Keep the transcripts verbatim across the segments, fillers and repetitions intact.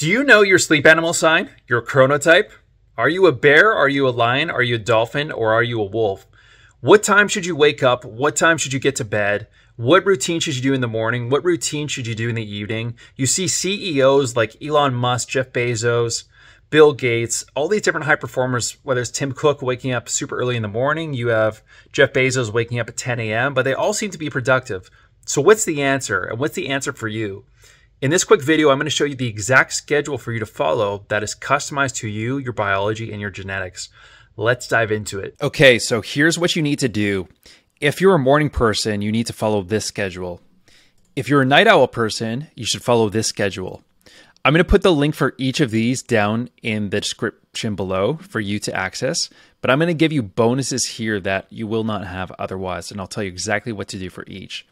Do you know your sleep animal sign, your chronotype? Are you a bear? Are you a lion? Are you a dolphin? Or are you a wolf? What time should you wake up? What time should you get to bed? What routine should you do in the morning? What routine should you do in the evening? You see C E Os like Elon Musk, Jeff Bezos, Bill Gates, all these different high performers, whether it's Tim Cook waking up super early in the morning, you have Jeff Bezos waking up at ten A M, but they all seem to be productive. So what's the answer? And what's the answer for you? In this quick video, I'm going to show you the exact schedule for you to follow that is customized to you, your biology, and your genetics. Let's dive into it. Okay, so here's what you need to do. If you're a morning person, you need to follow this schedule. If you're a night owl person, you should follow this schedule. I'm going to put the link for each of these down in the description below for you to access, but I'm going to give you bonuses here that you will not have otherwise, and I'll tell you exactly what to do for each.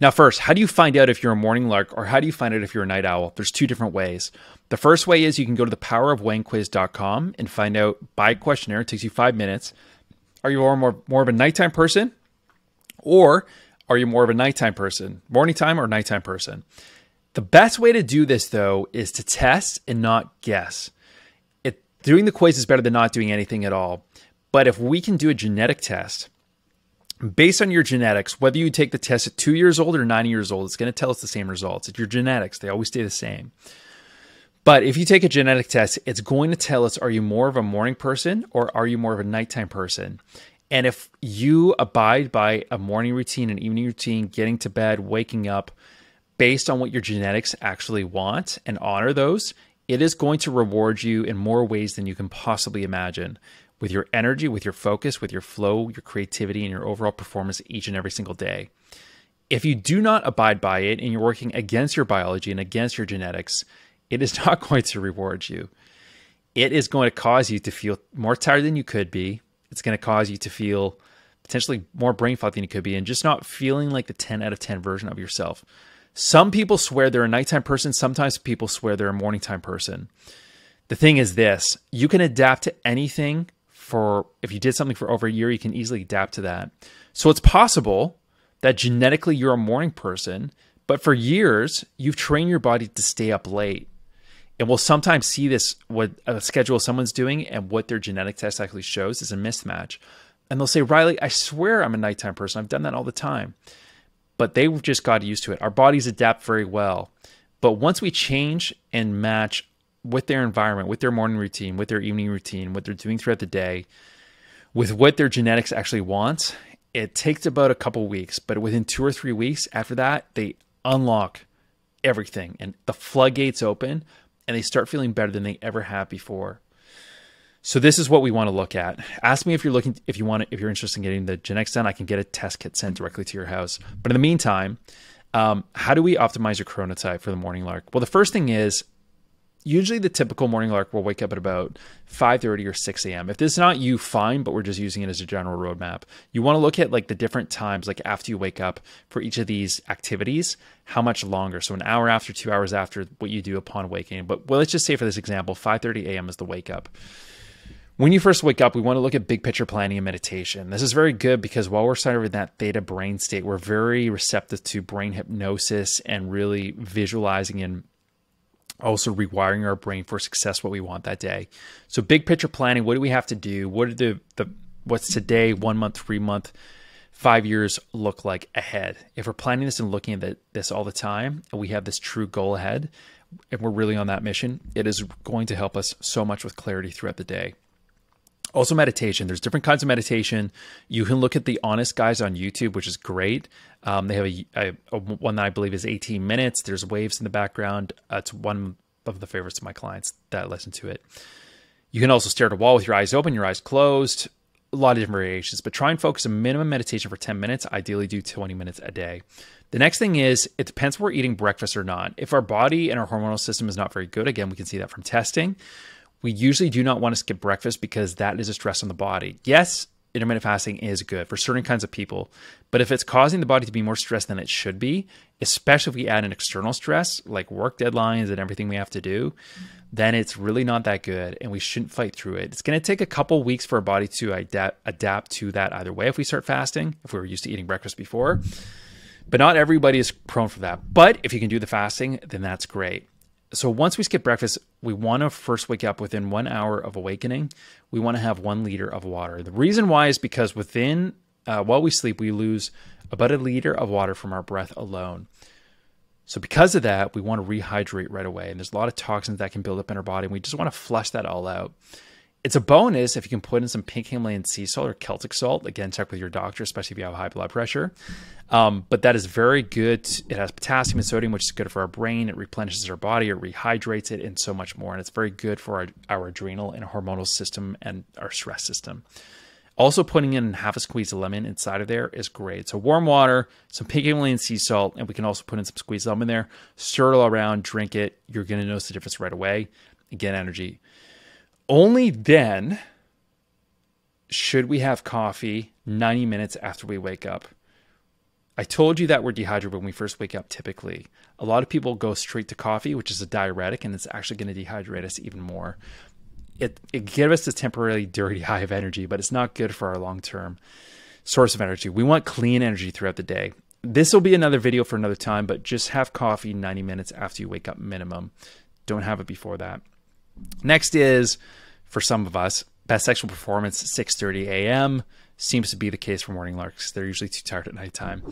Now, first, how do you find out if you're a morning lark, or how do you find out if you're a night owl? There's two different ways. The first way is you can go to the power of weighing quiz dot com and find out by questionnaire. It takes you five minutes. Are you more, more of a nighttime person, or are you more of a nighttime person? Morning time or nighttime person? The best way to do this, though, is to test and not guess. It, doing the quiz is better than not doing anything at all. But if we can do a genetic test, based on your genetics, whether you take the test at two years old or nine years old, it's going to tell us the same results. It's your genetics. They always stay the same. But if you take a genetic test, it's going to tell us, are you more of a morning person or are you more of a nighttime person? And if you abide by a morning routine, an evening routine, getting to bed, waking up, based on what your genetics actually want and honor those, it is going to reward you in more ways than you can possibly imagine, with your energy, with your focus, with your flow, your creativity, and your overall performance each and every single day. If you do not abide by it and you're working against your biology and against your genetics, it is not going to reward you. It is going to cause you to feel more tired than you could be. It's going to cause you to feel potentially more brain fog than you could be, and just not feeling like the ten out of ten version of yourself. Some people swear they're a nighttime person. Sometimes people swear they're a morning time person. The thing is this, you can adapt to anything. For if you did something for over a year, you can easily adapt to that. So it's possible that genetically you're a morning person, but for years you've trained your body to stay up late. And we'll sometimes see this, what a schedule someone's doing and what their genetic test actually shows is a mismatch. And they'll say, Riley, I swear I'm a nighttime person. I've done that all the time. But they've just got used to it. Our bodies adapt very well. But once we change and match with their environment, with their morning routine, with their evening routine, what they're doing throughout the day, with what their genetics actually wants, it takes about a couple weeks. But within two or three weeks after that, they unlock everything and the floodgates open and they start feeling better than they ever have before. So this is what we want to look at. Ask me if you're looking, if you want to, if you're interested in getting the genetics done, I can get a test kit sent directly to your house. But in the meantime, um, how do we optimize your chronotype for the morning lark? Well, the first thing is, usually the typical morning lark will wake up at about five thirty or six A M If this is not you, fine, but we're just using it as a general roadmap. You want to look at like the different times, like after you wake up for each of these activities, how much longer. So an hour after, two hours after what you do upon waking. But well, let's just say for this example, five thirty A M is the wake up. When you first wake up, we want to look at big picture planning and meditation. This is very good because while we're starting with that theta brain state, we're very receptive to brain hypnosis and really visualizing and also rewiring our brain for success, what we want that day. So big picture planning, what do we have to do? What are the, the what's today, one month, three month, five years look like ahead? If we're planning this and looking at the, this all the time, and we have this true goal ahead, and we're really on that mission, it is going to help us so much with clarity throughout the day. Also meditation, there's different kinds of meditation. You can look at the Honest Guys on YouTube, which is great. Um, they have a, a, a one that I believe is eighteen minutes. There's waves in the background. Uh, it's one of the favorites of my clients that listen to it. You can also stare at a wall with your eyes open, your eyes closed, a lot of different variations, but try and focus a minimum meditation for ten minutes. Ideally do twenty minutes a day. The next thing is, it depends if we're eating breakfast or not. If our body and our hormonal system is not very good, again, we can see that from testing. We usually do not want to skip breakfast because that is a stress on the body. Yes, intermittent fasting is good for certain kinds of people, but if it's causing the body to be more stressed than it should be, especially if we add an external stress like work deadlines and everything we have to do, then it's really not that good and we shouldn't fight through it. It's going to take a couple weeks for our body to adapt, adapt to that either way if we start fasting, if we were used to eating breakfast before. But not everybody is prone for that. But if you can do the fasting, then that's great. So once we skip breakfast, we want to first wake up within one hour of awakening. We want to have one liter of water. The reason why is because within uh, while we sleep, we lose about a liter of water from our breath alone. So because of that, we want to rehydrate right away. And there's a lot of toxins that can build up in our body. And we just want to flush that all out. It's a bonus if you can put in some pink Himalayan sea salt or Celtic salt. Again, check with your doctor, especially if you have high blood pressure. Um, but that is very good. It has potassium and sodium, which is good for our brain. It replenishes our body, it rehydrates it, and so much more. And it's very good for our, our adrenal and hormonal system and our stress system. Also, putting in half a squeeze of lemon inside of there is great. So warm water, some pink Himalayan sea salt, and we can also put in some squeezed lemon there. Stir it all around, drink it. You're going to notice the difference right away. Again, energy. Only then should we have coffee ninety minutes after we wake up. I told you that we're dehydrated when we first wake up typically. A lot of people go straight to coffee, which is a diuretic, and it's actually going to dehydrate us even more. It, it gives us this temporarily dirty high of energy, but it's not good for our long-term source of energy. We want clean energy throughout the day. This will be another video for another time, but just have coffee ninety minutes after you wake up minimum. Don't have it before that. Next is, for some of us, best sexual performance six thirty a m Seems to be the case for morning larks. They're usually too tired at nighttime.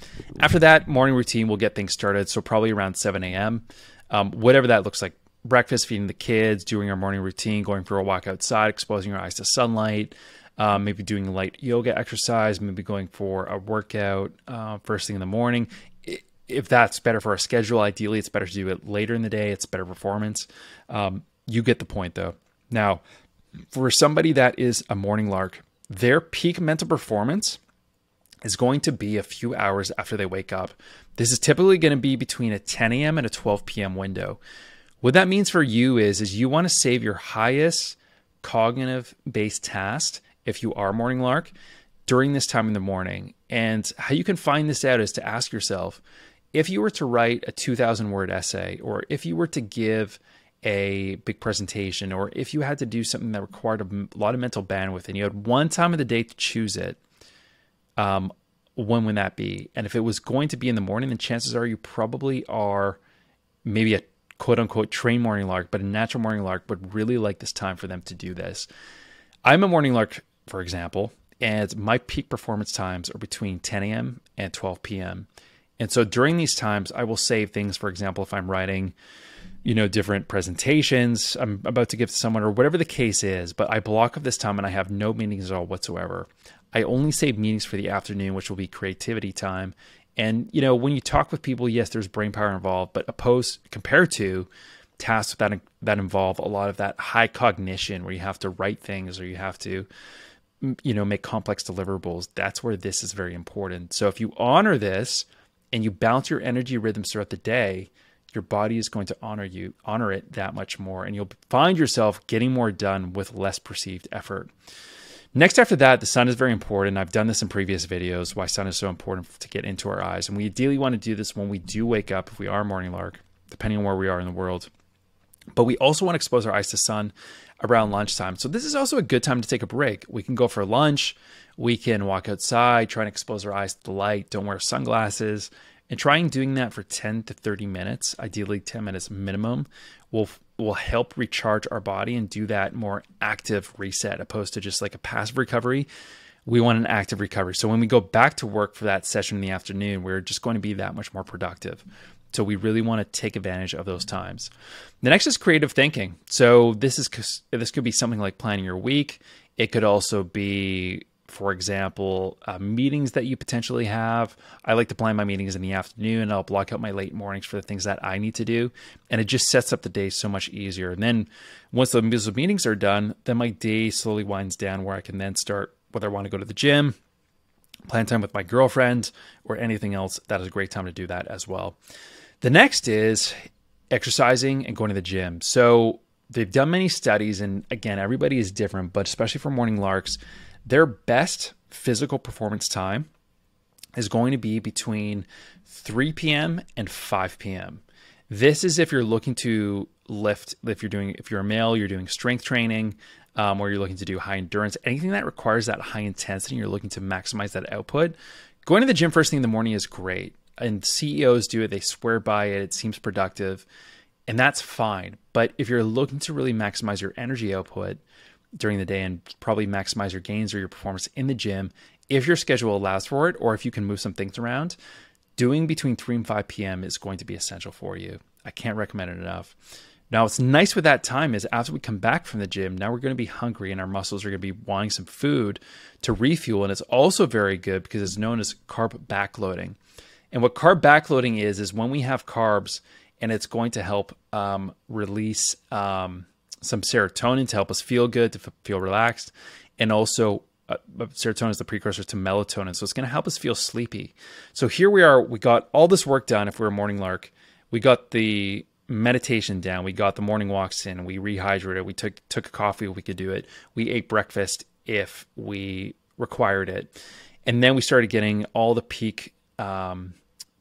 After that, morning routine, we'll get things started. So probably around seven a m, um, whatever that looks like. Breakfast, feeding the kids, doing our morning routine, going for a walk outside, exposing our eyes to sunlight, um, maybe doing light yoga exercise, maybe going for a workout uh, first thing in the morning. If that's better for our schedule, ideally it's better to do it later in the day. It's better performance. Um, you get the point though. Now, for somebody that is a morning lark, their peak mental performance is going to be a few hours after they wake up. This is typically going to be between a ten a m and a twelve p m window. What that means for you is, is you want to save your highest cognitive-based task, if you are morning lark, during this time in the morning. And how you can find this out is to ask yourself, if you were to write a two thousand word essay, or if you were to give a big presentation, or if you had to do something that required a lot of mental bandwidth and you had one time of the day to choose it, um, when would that be? And if it was going to be in the morning, then chances are you probably are maybe a quote unquote trained morning lark, but a natural morning lark would really like this time for them to do this. I'm a morning lark, for example, and my peak performance times are between ten a m and twelve p m And so during these times, I will save things. For example, if I'm writing, you know, different presentations I'm about to give to someone or whatever the case is, but I block up this time and I have no meetings at all whatsoever. I only save meetings for the afternoon, which will be creativity time. And, you know, when you talk with people, yes, there's brain power involved, but opposed compared to tasks that, that involve a lot of that high cognition where you have to write things or you have to, you know, make complex deliverables, that's where this is very important. So if you honor this and you bounce your energy rhythms throughout the day, your body is going to honor you, honor it that much more. And you'll find yourself getting more done with less perceived effort. Next, after that, the sun is very important. I've done this in previous videos, why sun is so important to get into our eyes. And we ideally want to do this when we do wake up, if we are morning lark, depending on where we are in the world. But we also want to expose our eyes to sun around lunchtime. So this is also a good time to take a break. We can go for lunch. We can walk outside, try and expose our eyes to the light. Don't wear sunglasses. And trying doing that for ten to thirty minutes, ideally ten minutes minimum, will will help recharge our body and do that more active reset opposed to just like a passive recovery. We want an active recovery. So when we go back to work for that session in the afternoon, we're just going to be that much more productive. So we really want to take advantage of those times. The next is creative thinking. So this is this could be something like planning your week. It could also be, for example, uh, meetings that you potentially have. I like to plan my meetings in the afternoon, and I'll block out my late mornings for the things that I need to do. And it just sets up the day so much easier. And then once those meetings are done, then my day slowly winds down where I can then start whether I want to go to the gym, plan time with my girlfriend, or anything else. That is a great time to do that as well. The next is exercising and going to the gym. So they've done many studies, and again, everybody is different, but especially for morning larks, their best physical performance time is going to be between three p m and five p m This is if you're looking to lift, if you're doing, if you're a male, you're doing strength training, um, or you're looking to do high endurance, anything that requires that high intensity, you're looking to maximize that output. Going to the gym first thing in the morning is great. And C E Os do it. They swear by it. It seems productive. And that's fine. But if you're looking to really maximize your energy output during the day and probably maximize your gains or your performance in the gym, if your schedule allows for it, or if you can move some things around, doing between three and five P M is going to be essential for you. I can't recommend it enough. Now, what's nice with that time is after we come back from the gym, now we're going to be hungry and our muscles are going to be wanting some food to refuel. And it's also very good because it's known as carb backloading. And what carb backloading is, is when we have carbs, and it's going to help um, release um, some serotonin to help us feel good, to f feel relaxed. And also uh, serotonin is the precursor to melatonin. So it's going to help us feel sleepy. So here we are. We got all this work done. If we're a morning lark, we got the meditation down. We got the morning walks in. We rehydrated. We took, took coffee if we could do it. We ate breakfast if we required it. And then we started getting all the peak um,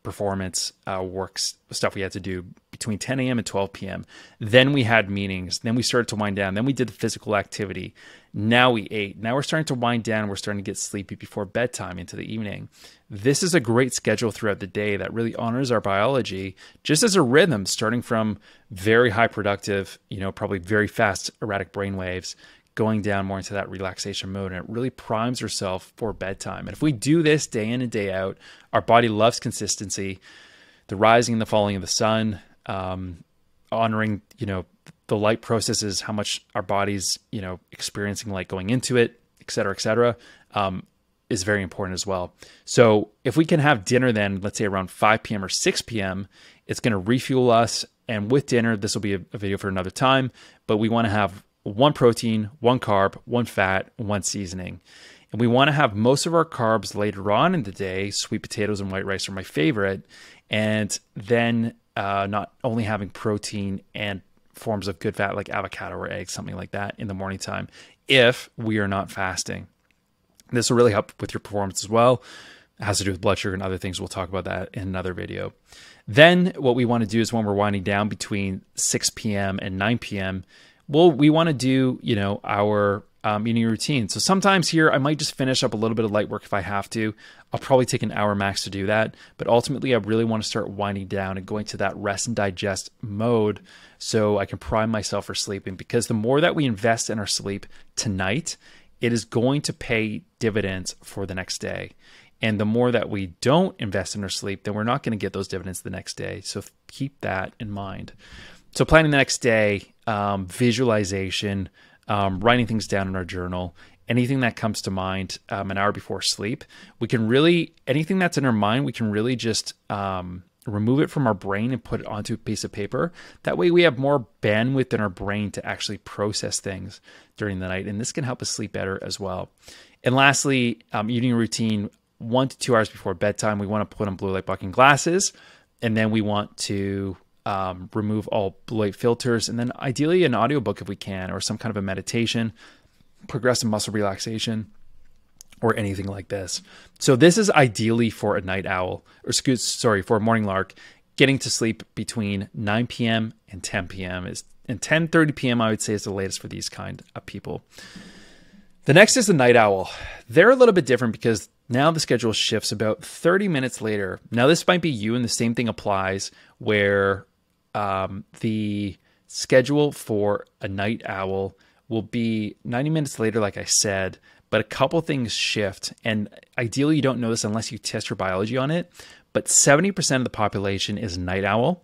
performance uh, works stuff we had to do between ten A M and twelve P M Then we had meetings. Then we started to wind down. Then we did the physical activity. Now we ate. Now we're starting to wind down. We're starting to get sleepy before bedtime into the evening. This is a great schedule throughout the day that really honors our biology, just as a rhythm, starting from very high productive, you know, probably very fast erratic brain waves, going down more into that relaxation mode, and it really primes yourself for bedtime. And if we do this day in and day out, our body loves consistency, the rising and the falling of the sun, um, honoring, you know, the light processes, how much our body's, you know, experiencing light going into it, et cetera, et cetera, um, is very important as well. So if we can have dinner then, let's say around five P M or six P M, it's going to refuel us. And with dinner, this will be a, a video for another time, but we want to have one protein, one carb, one fat, one seasoning. And we want to have most of our carbs later on in the day. Sweet potatoes and white rice are my favorite. And then uh, not only having protein and forms of good fat like avocado or eggs, something like that in the morning time, if we are not fasting. This will really help with your performance as well. It has to do with blood sugar and other things. We'll talk about that in another video. Then what we want to do is when we're winding down between six P M and nine P M, well, we want to do, you know, our um, eating routine. So sometimes here, I might just finish up a little bit of light work if I have to. I'll probably take an hour max to do that. But ultimately, I really want to start winding down and going to that rest and digest mode so I can prime myself for sleeping. Because the more that we invest in our sleep tonight, it is going to pay dividends for the next day. And the more that we don't invest in our sleep, then we're not going to get those dividends the next day. So keep that in mind. So planning the next day, um, visualization, um, writing things down in our journal, anything that comes to mind um, an hour before sleep, we can really, anything that's in our mind, we can really just um, remove it from our brain and put it onto a piece of paper. That way we have more bandwidth in our brain to actually process things during the night. And this can help us sleep better as well. And lastly, um, eating a routine, one to two hours before bedtime, we want to put on blue light blocking glasses, and then we want to Um, remove all blue light filters, and then ideally an audiobook if we can, or some kind of a meditation, progressive muscle relaxation, or anything like this. So this is ideally for a night owl, or excuse, sorry, for a morning lark. Getting to sleep between nine P M and ten P M is, and ten thirty P M I would say is the latest for these kind of people. The next is the night owl. They're a little bit different because now the schedule shifts about thirty minutes later. Now this might be you, and the same thing applies where Um, the schedule for a night owl will be ninety minutes later, like I said, but a couple things shift. And ideally, you don't know this unless you test your biology on it, but seventy percent of the population is a night owl.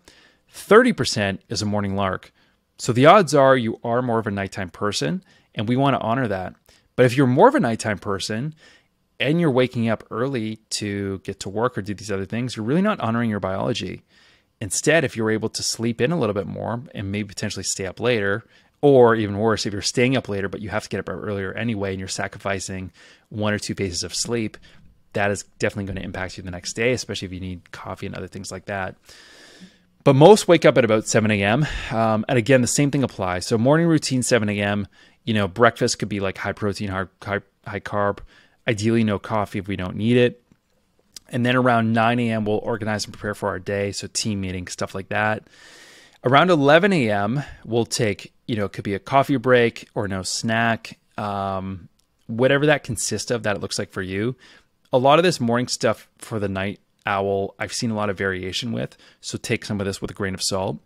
thirty percent is a morning lark. So the odds are you are more of a nighttime person, and we want to honor that. But if you're more of a nighttime person and you're waking up early to get to work or do these other things, you're really not honoring your biology. Instead, if you're able to sleep in a little bit more and maybe potentially stay up later, or even worse, if you're staying up later, but you have to get up earlier anyway, and you're sacrificing one or two phases of sleep, that is definitely going to impact you the next day, especially if you need coffee and other things like that. But most wake up at about seven A M Um, and again, the same thing applies. So morning routine, seven A M, you know, breakfast could be like high protein, high, high, high carb, ideally no coffee if we don't need it. And then around nine A M, we'll organize and prepare for our day. So team meetings, stuff like that. Around eleven A M, we'll take, you know, it could be a coffee break or no snack, um, whatever that consists of that it looks like for you. A lot of this morning stuff for the night owl, I've seen a lot of variation with. So take some of this with a grain of salt.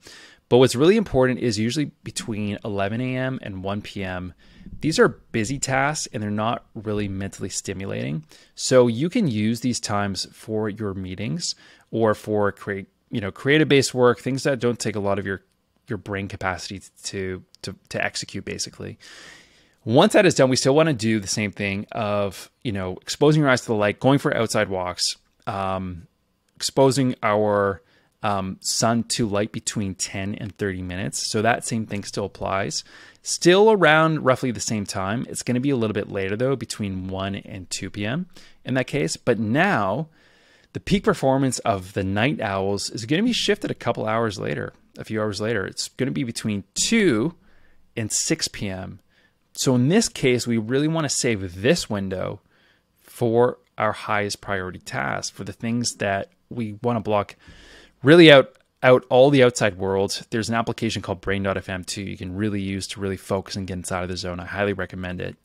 But what's really important is usually between eleven a m and one p m These are busy tasks and they're not really mentally stimulating. So you can use these times for your meetings or for create, you know, creative-based work, things that don't take a lot of your your brain capacity to to to execute basically. Once that is done, we still want to do the same thing of, you know, exposing your eyes to the light, going for outside walks, um, exposing our um, sun to light between ten and thirty minutes. So that same thing still applies. Still around roughly the same time. It's going to be a little bit later though, between one and two p m in that case. But now the peak performance of the night owls is going to be shifted a couple hours later, a few hours later. It's going to be between two and six p m So in this case, we really want to save this window for our highest priority tasks, for the things that we want to block really out out all the outside world. There's an application called Brain dot f m too you can really use to really focus and get inside of the zone. I highly recommend it.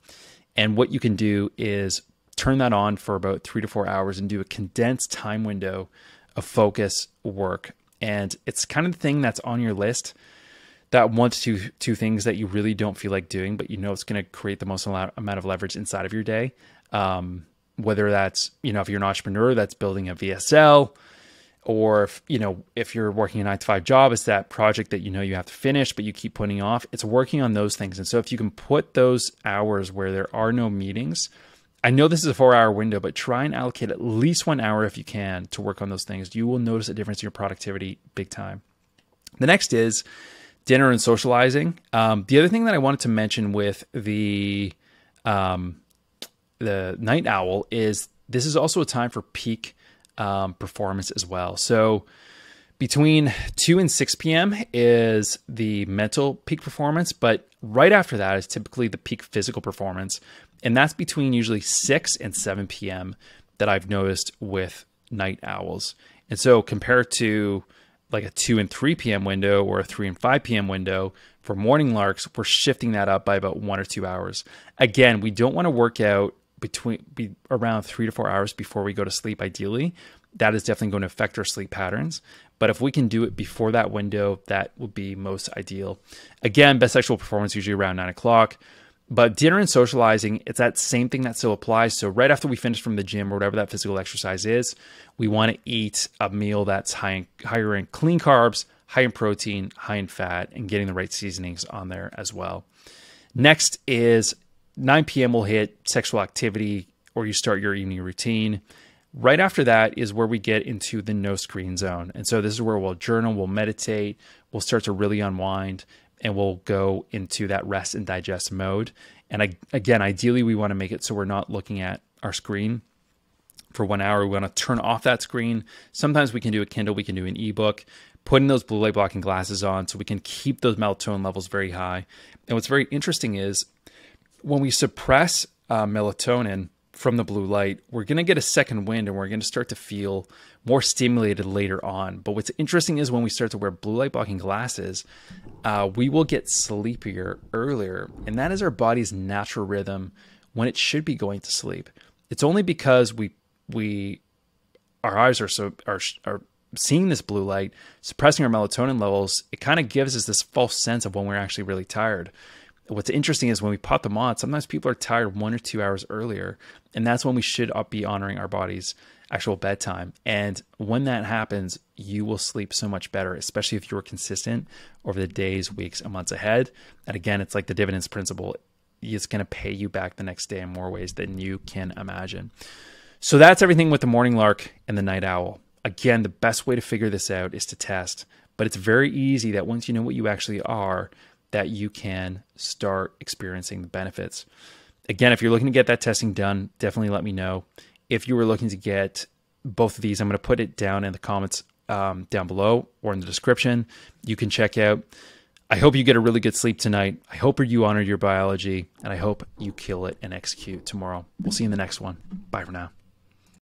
And what you can do is turn that on for about three to four hours and do a condensed time window of focus work. And it's kind of the thing that's on your list, that one to two, two things that you really don't feel like doing, but you know it's going to create the most amount of leverage inside of your day. Um, whether that's, you know, if you're an entrepreneur, that's building a V S L, or if, you know, if you're working a nine to five job, it's that project that you know you have to finish, but you keep putting off. It's working on those things. And so if you can put those hours where there are no meetings, I know this is a four hour window, but try and allocate at least one hour if you can to work on those things. You will notice a difference in your productivity big time. The next is dinner and socializing. Um, the other thing that I wanted to mention with the um, the night owl is this is also a time for peak um, performance as well. So between two and six p m is the mental peak performance, but right after that is typically the peak physical performance. And that's between usually six and seven p m that I've noticed with night owls. And so compared to like a two and three p m window or a three and five p m window for morning larks, we're shifting that up by about one or two hours. Again, we don't want to work out between be around three to four hours before we go to sleep, ideally. That is definitely going to affect our sleep patterns. But if we can do it before that window, that would be most ideal. Again, best sexual performance usually around nine o'clock. But dinner and socializing, it's that same thing that still applies. So right after we finish from the gym or whatever that physical exercise is, we want to eat a meal that's high in, higher in clean carbs, high in protein, high in fat, and getting the right seasonings on there as well. Next is nine p m will hit sexual activity, or you start your evening routine. Right after that is where we get into the no screen zone. And so this is where we'll journal, we'll meditate, we'll start to really unwind, and we'll go into that rest and digest mode. And I, again, ideally, we want to make it so we're not looking at our screen for one hour. We want to turn off that screen. Sometimes we can do a Kindle, we can do an ebook, putting those blue light blocking glasses on so we can keep those melatonin levels very high. And what's very interesting is when we suppress uh, melatonin from the blue light, we're going to get a second wind and we're going to start to feel more stimulated later on. But what's interesting is when we start to wear blue light blocking glasses, uh, we will get sleepier earlier. And that is our body's natural rhythm when it should be going to sleep. It's only because we, we, our eyes are so, are, are seeing this blue light, suppressing our melatonin levels. It kind of gives us this false sense of when we're actually really tired. What's interesting is when we pop them on, sometimes people are tired one or two hours earlier, and that's when we should be honoring our body's actual bedtime. And when that happens, you will sleep so much better, especially if you're consistent over the days, weeks, and months ahead. And again, it's like the dividends principle. It's going to pay you back the next day in more ways than you can imagine. So that's everything with the morning lark and the night owl. Again, the best way to figure this out is to test, but it's very easy that once you know what you actually are, that you can start experiencing the benefits. Again, if you're looking to get that testing done, definitely let me know. If you were looking to get both of these, I'm going to put it down in the comments um, down below or in the description. You can check out. I hope you get a really good sleep tonight. I hope you honor your biology, and I hope you kill it and execute tomorrow. We'll see you in the next one. Bye for now.